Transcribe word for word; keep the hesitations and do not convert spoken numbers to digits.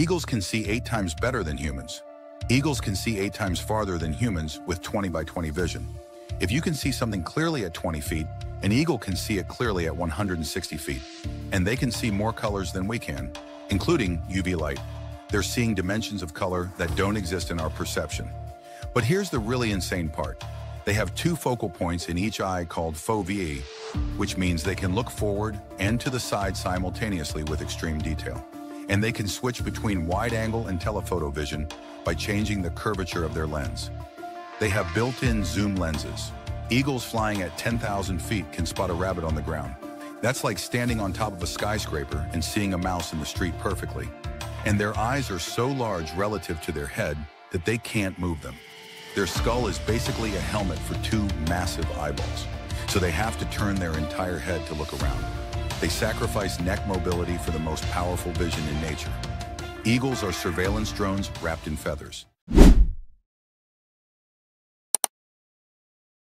Eagles can see eight times better than humans. Eagles can see eight times farther than humans with twenty by twenty vision. If you can see something clearly at twenty feet, an eagle can see it clearly at one hundred sixty feet. And they can see more colors than we can, including U V light. They're seeing dimensions of color that don't exist in our perception. But here's the really insane part. They have two focal points in each eye called foveae, which means they can look forward and to the side simultaneously with extreme detail. And they can switch between wide-angle and telephoto vision by changing the curvature of their lens. They have built-in zoom lenses. Eagles flying at ten thousand feet can spot a rabbit on the ground. That's like standing on top of a skyscraper and seeing a mouse in the street perfectly. And their eyes are so large relative to their head that they can't move them. Their skull is basically a helmet for two massive eyeballs, so they have to turn their entire head to look around. They sacrifice neck mobility for the most powerful vision in nature. Eagles are surveillance drones wrapped in feathers.